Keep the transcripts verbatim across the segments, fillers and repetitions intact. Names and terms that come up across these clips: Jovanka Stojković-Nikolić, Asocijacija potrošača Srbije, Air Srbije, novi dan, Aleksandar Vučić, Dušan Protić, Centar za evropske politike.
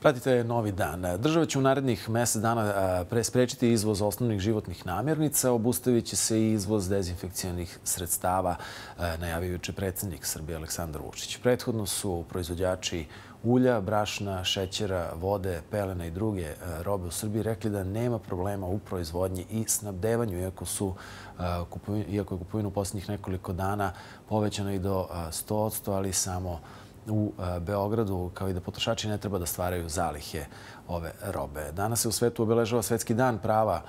Pratite Novi dan. Država će u narednih mjesec dana presprečiti izvoz osnovnih životnih namirnica, obustavit će se i izvoz dezinfekcionih sredstava, najavio je predsjednik Srbije Aleksandar Vučić. Prethodno su proizvođači ulja, brašna, šećera, vode, pelena i druge robe u Srbiji rekli da nema problema u proizvodnji i snabdevanju, iako su, iako je kupovina u posljednjih nekoliko dana povećana i do sto posto, ali samo u Beogradu, kao i da potrošači ne treba da stvaraju zalihe ove robe. Danas se u svetu obeležava Svetski dan prava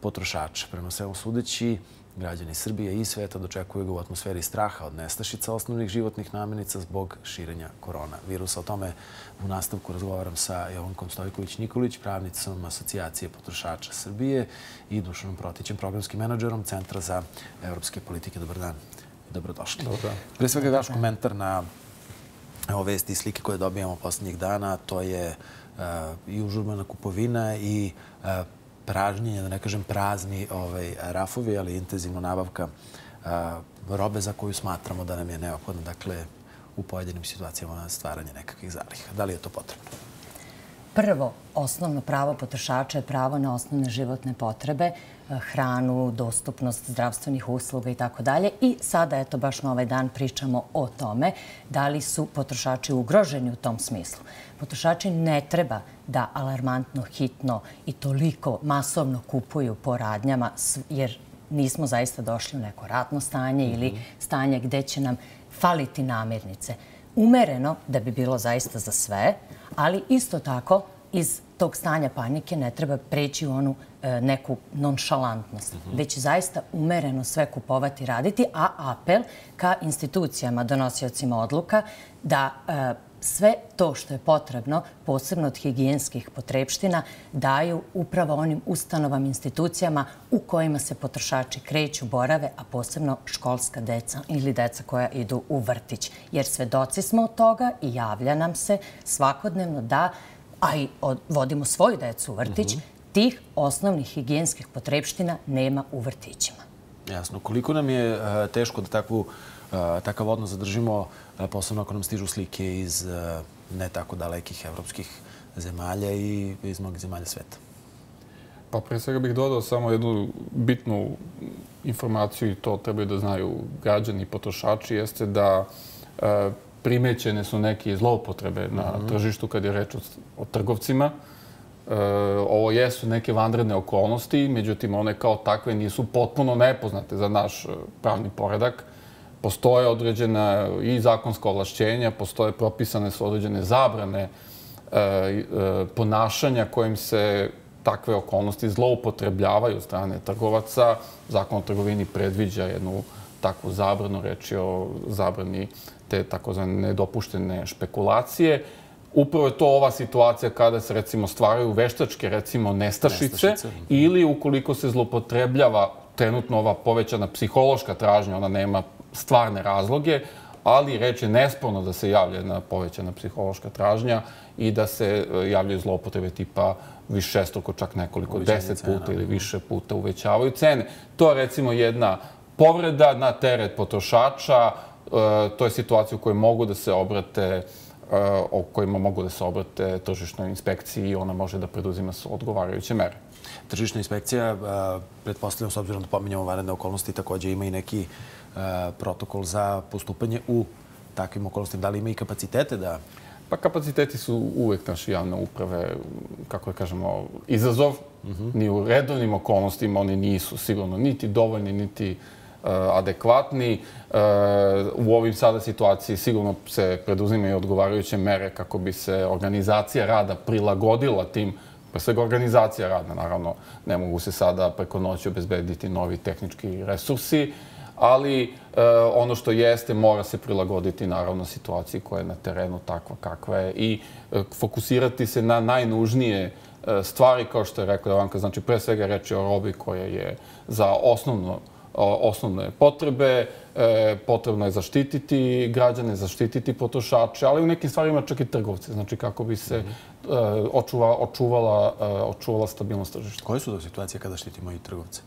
potrošača. Prema svemu sudeći, građani Srbije i sveta dočekuju ga u atmosferi straha od nestašica osnovnih životnih namirnica zbog širenja koronavirusa. O tome u nastavku razgovaram sa Jovankom Stojković-Nikolić, pravnicom Asocijacije potrošača Srbije, i Dušanom Protićem, programskim menadžerom Centra za evropske politike. Dobar dan i dobrodošli. Pre svega, daš komentar na evo vesti i slike koje dobijamo posljednjih dana, to je i užurbana kupovina i pražnjenje, da ne kažem prazni rafovi, ali intenzivna nabavka robe za koju smatramo da nam je neophodna, dakle, u pojedinim situacijama na stvaranje nekakvih zaliha. Da li je to potrebno? Prvo, osnovno pravo potrošača je pravo na osnovne životne potrebe, hranu, dostupnost zdravstvenih usluga i tako dalje. I sada, eto, baš na ovaj dan pričamo o tome da li su potrošači ugroženi u tom smislu. Potrošači ne treba da alarmantno, hitno i toliko masovno kupuju po radnjama, jer nismo zaista došli u neko ratno stanje ili stanje gde će nam faliti namirnice. Umereno, da bi bilo zaista za sve, ali isto tako iz tog stanja panike ne treba preći u onu neku nonšalantnost, već zaista umereno sve kupovati i raditi, a apel ka institucijama, donosiocima odluka, da sve to što je potrebno, posebno od higijenskih potrepština, daju upravo onim ustanovama, institucijama u kojima se potrošači kreću, borave, a posebno školska deca ili deca koja idu u vrtić. Jer svedoci smo od toga i javlja nam se svakodnevno da, a i vodimo svoju decu u vrtić, tih osnovnih higijenskih potrepština nema u vrtićima. Jasno. Koliko nam je teško da takvu takav odnos zadržimo, posebno ako nam stižu slike iz ne tako dalekih evropskih zemalja i iz mnogih zemalja sveta? Pa pre svega bih dodao samo jednu bitnu informaciju, i to trebaju da znaju građani i potrošači, jeste da primećene su neke zloupotrebe na tržištu kad je reč o trgovcima. Ovo jesu neke vanredne okolnosti, međutim one kao takve nisu potpuno nepoznate za naš pravni poredak. Postoje određena i zakonska ovlašćenja, postoje propisane su određene zabrane ponašanja kojim se takve okolnosti zloupotrebljavaju od strane trgovaca. Zakon o trgovini predviđa jednu takvu zabranu, reč je o zabrani te takozvane nedopuštene špekulacije. Upravo je to ova situacija kada se, recimo, stvaraju veštačke, recimo, nestašice, ili ukoliko se zloupotrebljava trenutno ova povećana psihološka tražnja, ona nema stvarne razloge, ali reč je nesporno da se javlja jedna povećana psihološka tražnja i da se javljaju zloupotrebe tipa višestruko, čak nekoliko, deset puta ili više puta uvećavaju cene. To je, recimo, jedna povreda na teret potrošača, to je situacija u kojoj mogu da se obrate o kojima mogu da se obrate tržišnoj inspekciji i ona može da preduzima odgovarajuće mere. Tržišna inspekcija, pretpostavljam, s obzirom da pominjamo vanredne okolnosti, također ima i neki protokol za postupanje u takvim okolnostima. Da li ima i kapacitete da... Pa kapaciteti su uvek naše javne uprave, kako je kažemo, izazov. Ni u redovnim okolnostima oni nisu sigurno niti dovoljni, niti adekvatni. U ovim sada situaciji sigurno se preduzimaju odgovarajuće mere kako bi se organizacija rada prilagodila tim, pre svega organizacija rada, naravno, ne mogu se sada preko noći obezbediti novi tehnički resursi, ali ono što jeste, mora se prilagoditi, naravno, situaciji koja je na terenu takva kakva je i fokusirati se na najnužnije stvari, kao što je rekla Jovanka. Znači, pre svega reč je o robi koja je za osnovno osnovne potrebe, potrebno je zaštititi građane, zaštititi potrošače, ali u nekim stvarima čak i trgovce, znači kako bi se očuvala stabilnost tržišta. Koje su to situacije kada štitimo i trgovce?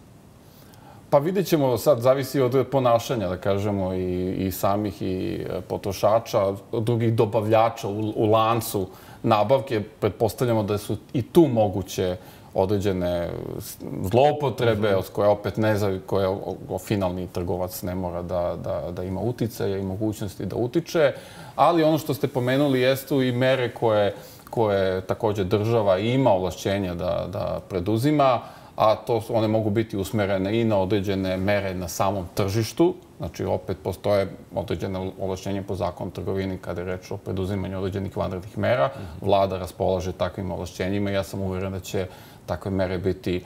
Pa vidjet ćemo sad, zavisi od ponašanja, da kažemo, i samih i potrošača, drugih dobavljača u lancu nabavke. Pretpostavljamo da su i tu moguće određene zloupotrebe, od koje opet ne zavi, koje finalni trgovac ne mora da ima uticaja i mogućnosti da utiče. Ali ono što ste pomenuli jesu i mere koje također država ima ovlašćenja da preduzima, a one mogu biti usmerene i na određene mere na samom tržištu. Znači, opet postoje određene ovlašćenje po zakonu trgovini kada je reč o preduzimanju određenih vanrednih mera. Vlada raspolaže takvim ovlašćenjima i ja sam uveren da će takve mere biti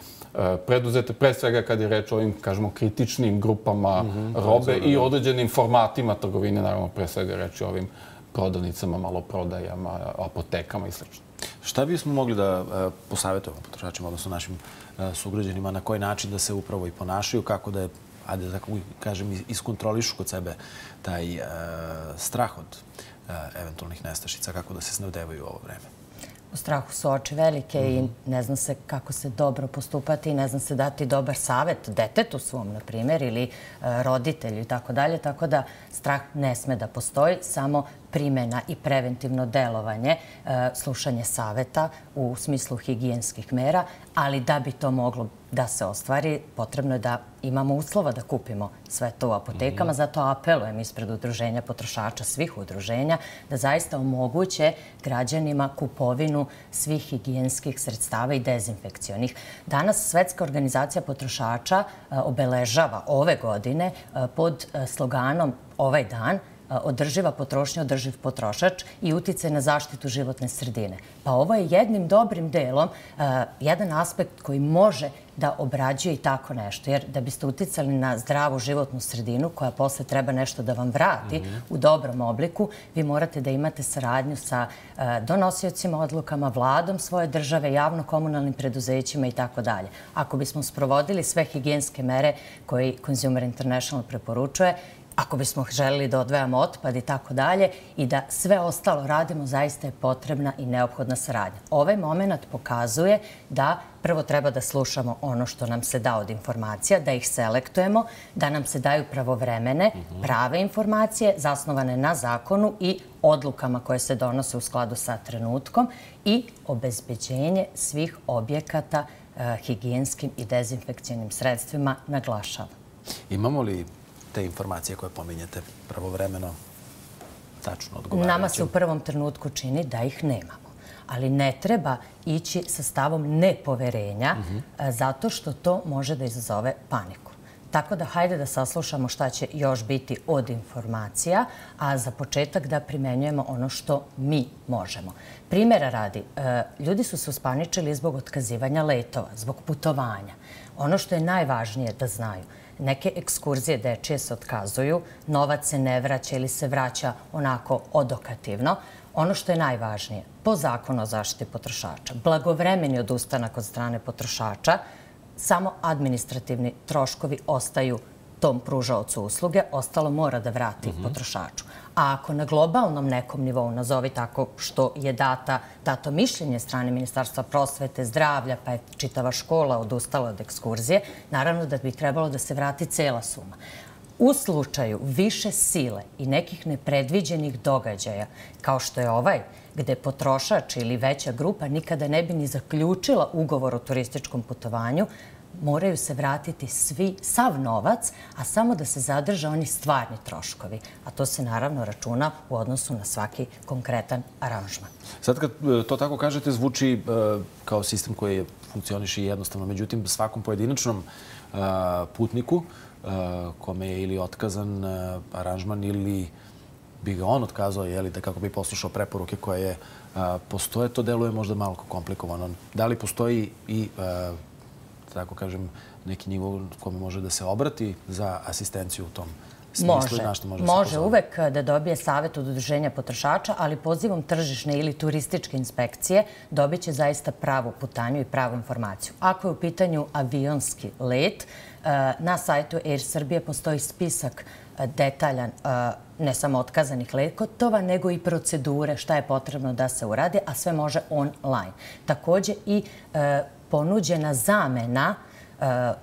preduzete, pre svega kad je reč o ovim, kažemo, kritičnim grupama robe i određenim formatima trgovine, naravno pre svega reč o ovim prodavnicama, maloprodajama, apotekama i sl. Šta bismo mogli da posavetujemo potrošačima, odnosno našim sugrađanima, na koji način da se upravo i ponašaju, kako da je, ajde da kažem, iskontrolišu kod sebe taj strah od eventualnih nestašica, kako da se snabdevaju u ovo vreme? U strahu su oči velike i ne zna se kako se dobro postupati i ne zna se dati dobar savjet detetu svom, na primjer, ili roditelju i tako dalje. Tako da strah ne sme da postoji, samo primjena i preventivno delovanje, slušanje savjeta u smislu higijenskih mera, ali da bi to moglo da se ostvari, potrebno je da imamo uslova da kupimo sve to u apotekama. Zato apelujem ispred udruženja potrošača, svih udruženja, da zaista omoguće građanima kupovinu svih higijenskih sredstava i dezinfekcionih. Danas Svetska organizacija potrošača obeležava ove godine pod sloganom "Ovaj dan održiva potrošnja, održiv potrošač i uticaj na zaštitu životne sredine". Pa ovo je jednim dobrim delom jedan aspekt koji može da obrađuje i tako nešto. Jer da biste uticali na zdravu životnu sredinu koja posle treba nešto da vam vrati u dobrom obliku, vi morate da imate saradnju sa donosiocima odlukama, vladom svoje države, javno-komunalnim preduzećima i tako dalje. Ako bismo sprovodili sve higijenske mere koje Consumer International preporučuje, ako bismo želeli da odvajamo otpad i tako dalje i da sve ostalo radimo, zaista je potrebna i neophodna saradnja. Ovaj moment pokazuje da prvo treba da slušamo ono što nam se da od informacija, da ih selektujemo, da nam se daju pravovremene, prave informacije zasnovane na zakonu i odlukama koje se donose u skladu sa trenutkom i obezbeđenje svih objekata higijenskim i dezinfekcijnim sredstvima, naglašava. Imamo li te informacije koje pominjete pravovremeno, tačno odgovarajući? Nama se u prvom trenutku čini da ih nemamo. Ali ne treba ići sa stavom nepoverenja, zato što to može da izazove paniku. Tako da hajde da saslušamo šta će još biti od informacija, a za početak da primenjujemo ono što mi možemo. Primjera radi, ljudi su se uspaničili zbog otkazivanja letova, zbog putovanja. Ono što je najvažnije da znaju, neke ekskurzije dečije se otkazuju, novac se ne vraća ili se vraća onako odokativno. Ono što je najvažnije, po zakonu o zaštiti potrošača, blagovremeni odustanak od strane potrošača, samo administrativni troškovi ostaju tom pružaocu usluge, ostalo mora da vrati potrošaču. A ako na globalnom nekom nivou, nazovi tako što je dato mišljenje strane Ministarstva prosvete, zdravlja, pa je čitava škola odustala od ekskurzije, naravno da bi trebalo da se vrati cela suma. U slučaju više sile i nekih nepredviđenih događaja, kao što je ovaj, gde potrošač ili veća grupa nikada ne bi ni zaključila ugovor o turističkom putovanju, moraju se vratiti svi, sav novac, a samo da se zadrže oni stvarni troškovi. A to se naravno računa u odnosu na svaki konkretan aranžman. Sad kad to tako kažete, zvuči kao sistem koji funkcioniše jednostavno. Međutim, svakom pojedinačnom putniku kome je ili otkazan aranžman ili bi ga on otkazao, jeli, da kako bi poslušao preporuke koje postoje, to deluje možda malo komplikovano. Da li postoji i tako kažem, neki nivo kome može da se obrati za asistenciju u tom smislu? Može. Može uvek da dobije savjet od udruženja potrošača, ali pozivom tržišne ili turističke inspekcije dobit će zaista pravu putanju i pravu informaciju. Ako je u pitanju avionski let, na sajtu Air Srbije postoji spisak detaljan, ne samo otkazanih letova, nego i procedure šta je potrebno da se uradi, a sve može online. Također i ponuđena zamena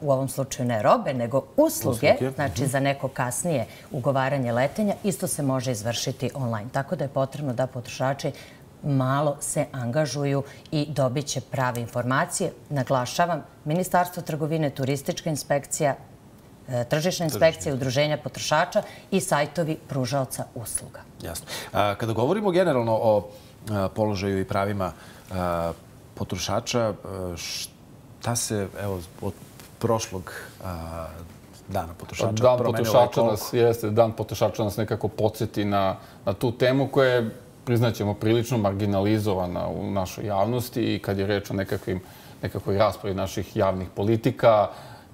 u ovom slučaju ne robe, nego usluge, znači za neko kasnije ugovaranje letenja, isto se može izvršiti online. Tako da je potrebno da potrošači malo se angažuju i dobit će prave informacije. Naglašavam, Ministarstvo trgovine, turistička inspekcija, tržišna inspekcija, udruženja potrošača i sajtovi pružaoca usluga. Jasno. Kada govorimo generalno o položaju i pravima potrošača, šta se evo, od prošlog dana potrošača promenilo? Dan potrošača nas, jeste, dan potrošača nas nekako podsjeti na, na tu temu koja je, priznaćemo, prilično marginalizovana u našoj javnosti i kad je reč o nekakvim, nekakvoj raspravi naših javnih politika,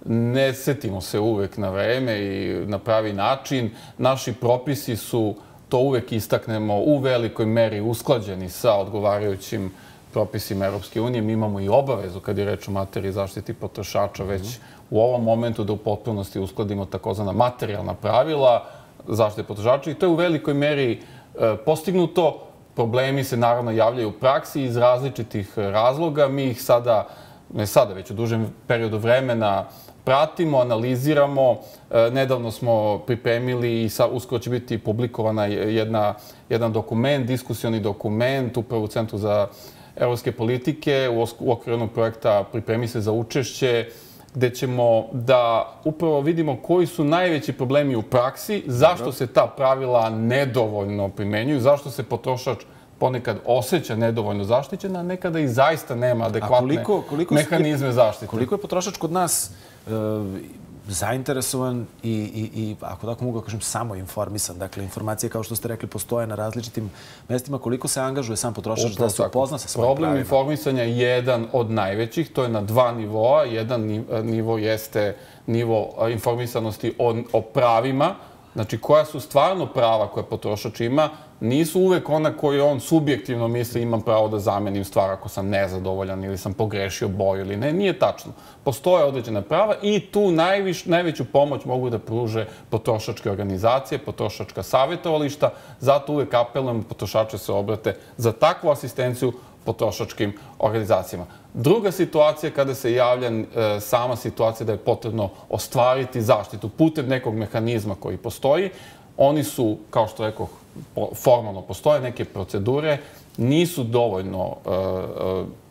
ne setimo se uvek na vreme i na pravi način. Naši propisi su, to uvek istaknemo, u velikoj meri usklađeni sa odgovarajućim propisima Evropske unije. Mi imamo i obavezu, kad je reč o materiji zaštiti potrošača, već u ovom momentu da u potpunosti uskladimo takozvana materijalna pravila zaštite potrošača i to je u velikoj meri postignuto. Problemi se naravno javljaju u praksi iz različitih razloga. Mi ih sada, ne sada, već u dužem periodu vremena pratimo, analiziramo. Nedavno smo pripremili i uskoro će biti publikovana jedna, jedan dokument, diskusioni dokument, upravo u Centru za evropske politike u okviru jednog projekta Pripremi se za učešće, gde ćemo da upravo vidimo koji su najveći problemi u praksi, zašto se ta pravila nedovoljno primenjuju, zašto se potrošač ponekad osjeća nedovoljno zaštićen, a nekada i zaista nema adekvatne mehanizme zaštite. Koliko je potrošač kod nas zainteresovan i, ako tako mogu kažem, samo informisan. Dakle, informacije, kao što ste rekli, postoje na različitim mestima. Koliko se angažuje sam potrošač da se upozna sa svojim pravima? Problem informisanja je jedan od najvećih. To je na dva nivoa. Jedan nivo jeste nivo informisanosti o pravima. Znači, koja su stvarno prava koja potrošač ima, nisu uvek ona koju on subjektivno misli imam pravo da zamenim stvar ako sam nezadovoljan ili sam pogrešio boju ili ne. Nije tačno. Postoje određena prava i tu najveću pomoć mogu da pruže potrošačke organizacije, potrošačka savjetovališta. Zato uvek apelujem potrošače se obrate za takvu asistenciju potrošačkim organizacijama. Druga situacija kada se javlja sama situacija da je potrebno ostvariti zaštitu putem nekog mehanizma koji postoji. Oni su, kao što rekoh, formalno postoje neke procedure, nisu dovoljno,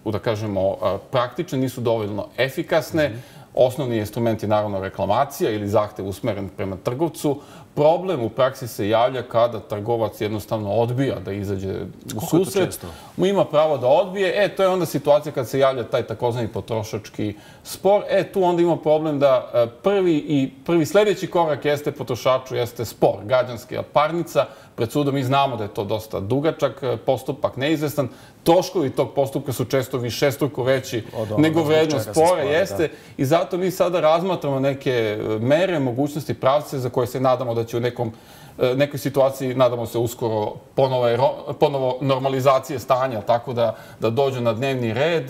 da kažemo, praktične, nisu dovoljno efikasne. Osnovni instrument je naravno reklamacija ili zahtev usmeren prema trgovcu. Problem u praksi se javlja kada trgovac jednostavno odbija da izađe u susret. Mu ima pravo da odbije. E, to je onda situacija kad se javlja taj takozvani potrošački spor. E, tu onda ima problem da prvi i prvi sljedeći korak jeste potrošaču, jeste spor, građanska parnica. Pred sudom mi znamo da je to dosta dugačak postupak, neizvestan. Troškovi tog postupka su često višestruko veći nego vrednost spora jeste. I zato mi sada razmatramo neke mere, mogućnosti, pravce za koje se nadamo da će u nekoj situaciji, nadamo se uskoro, ponovo normalizacije stanja, tako da dođu na dnevni red.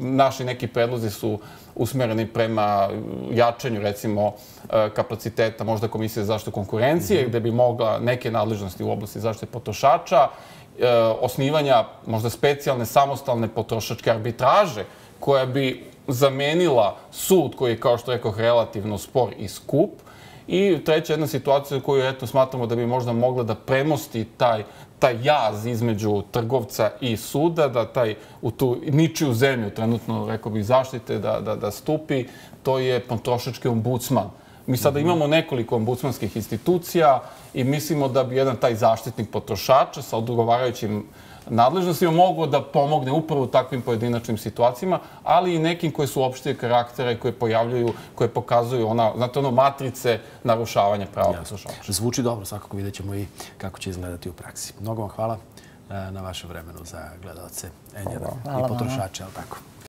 Naši neki predlozi su usmereni prema jačanju, recimo, kapaciteta možda Komisije za zaštitu konkurencije, gde bi mogla neke nadležnosti u oblasti zaštite potrošača, osnivanja možda specijalne samostalne potrošačke arbitraže koja bi zamenila sud koji je, kao što rekoh, relativno spor i skup. I treća jedna situacija koju smatramo da bi možda mogla da premosti taj jaz između trgovca i suda, da taj u tu ničiju zemlju trenutno, rekao bih, zaštite da stupi, to je potrošački ombudsman. Mi sada imamo nekoliko ombudsmanskih institucija i mislimo da bi jedan taj zaštitnik potrošača sa odgovarajućim nadležnostima mogu da pomogne upravo u takvim pojedinačnim situacijama, ali i nekim koje su opštije karaktere, koje pojavljuju, koje pokazuju ona, znate, ono, matrice narušavanja prava potrošača. Zvuči dobro, svakako vidjet ćemo i kako će izgledati u praksi. Mnogo vam hvala na vašem vremenu za gledalce en jedan i potrošače, ali tako.